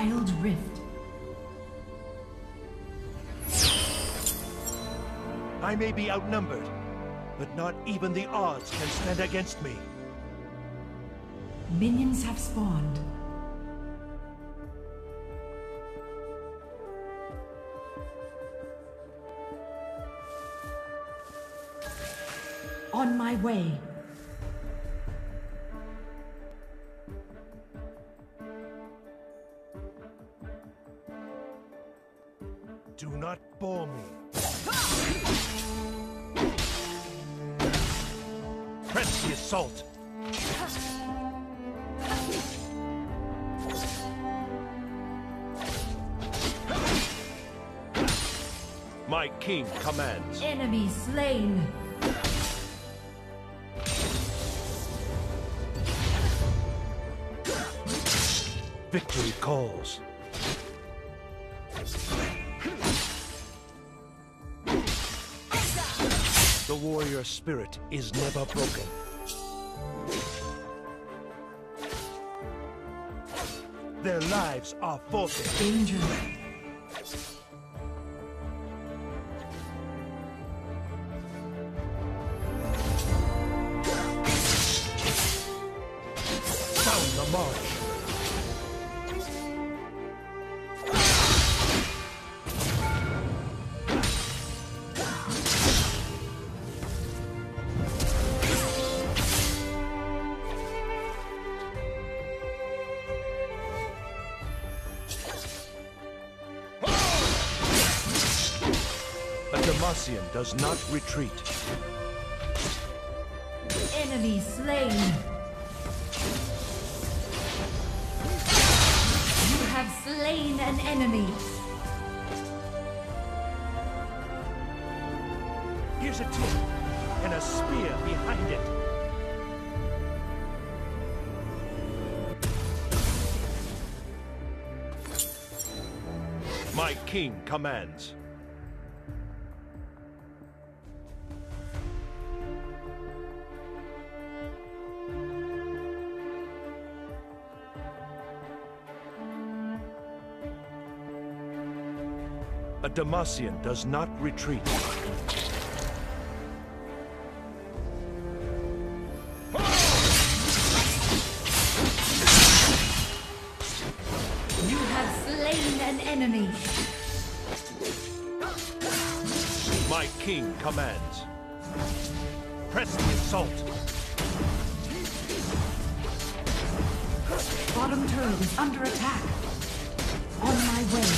Wild Rift. I may be outnumbered, but not even the odds can stand against me. Minions have spawned. On my way. Do not bore me. Press the assault. My king commands. Enemy slain. Victory calls. The warrior spirit is never broken. Their lives are forfeit. Danger. Sound the march. Demacia does not retreat. Enemy slain. You have slain an enemy. Here's a tip and a spear behind it. My king commands. A Demacian does not retreat. You have slain an enemy. My king commands. Press the assault. Bottom turret is under attack. On my way.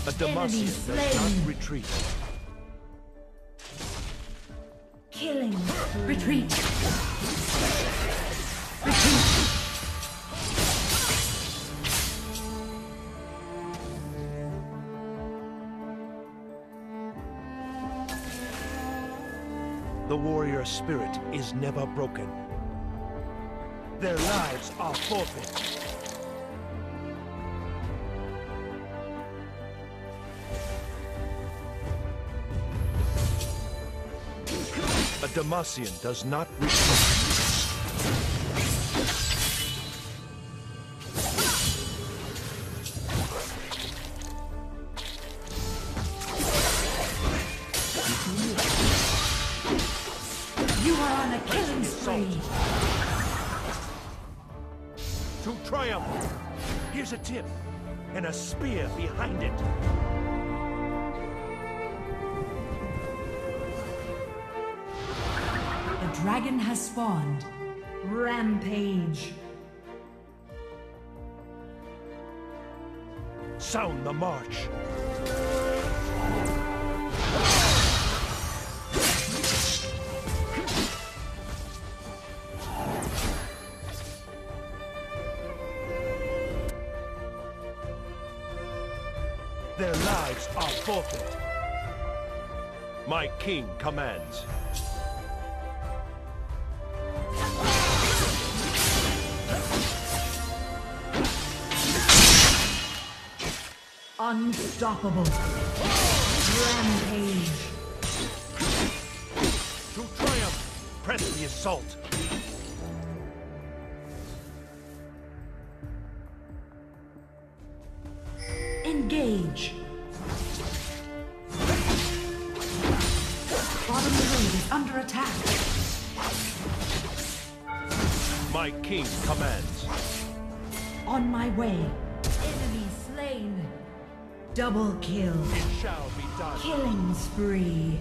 A Demacia does not retreat. Killing. Retreat. Retreat. The warrior spirit is never broken. Their lives are forfeit. A Demacian does not retreat. You are on a killing spree. To triumph, here's a tip and a spear behind it. Dragon has spawned. Rampage. Sound the march. Their lives are forfeit. My king commands. Unstoppable. Rampage. To triumph, press the assault. Engage. Bottom room is under attack. My king commands. On my way. Enemy slain. Double kill. It shall be done. Killing spree.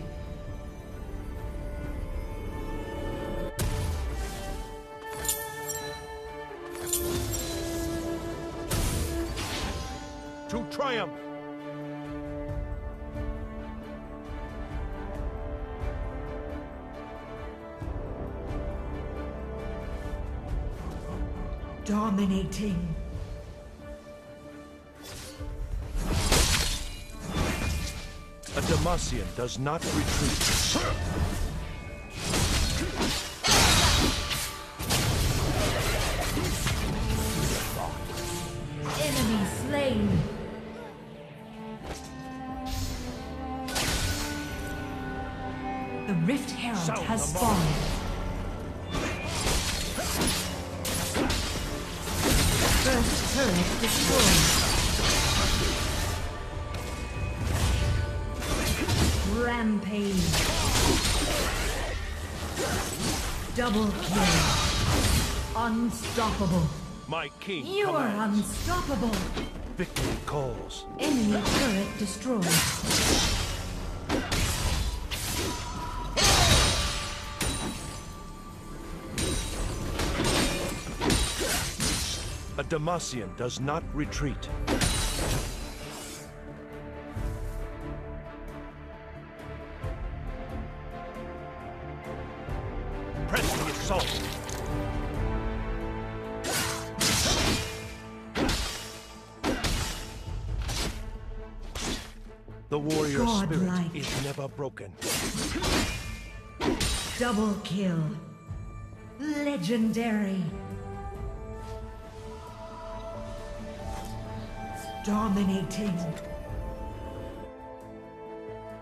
To triumph! Dominating. A Demacian does not retreat. Enemy slain. The Rift Herald has fallen. First turret destroyed. Rampage. Double kill. Unstoppable. My king you commands. Are unstoppable. Victory calls. Enemy turret destroyed. A Demacian does not retreat. Press the assault. The warrior spirit is never broken. Double kill. Legendary. Dominating.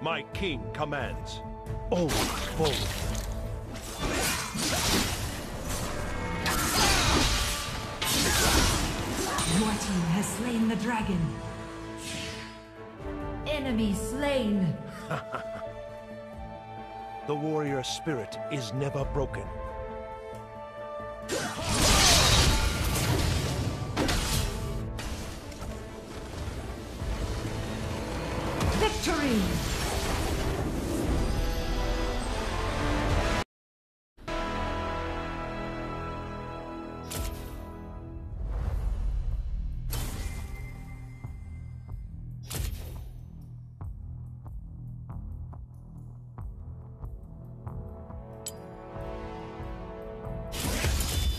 My king commands. Always bold. Your team has slain the dragon. Enemy slain. The warrior spirit is never broken. Victory!